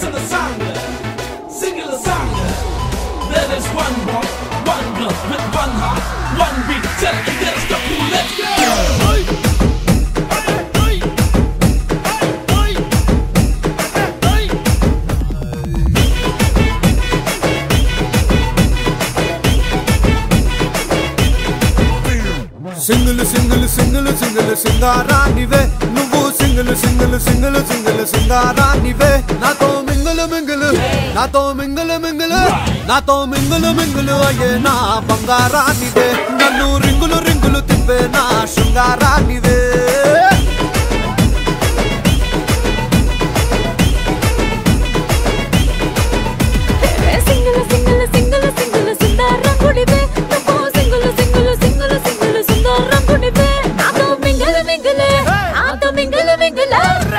Listen to the sound, singing the sound. There is one rock, one blood, with one heart, one beat. Tell me there's the pool, let's go. Single, single, single, single, singaranive. Nuvu single, single, single, single, singaranive. Nato mingle, mingle, nato mingle, mingle, nato mingle, mingle. Aye na bangaranive. Nannu ringulu, ringulu tippe na singaranive. Single, single, single, single, singaranive. Nuvu single, single, single, single. Nato mingala mingala, nato mingala mingala.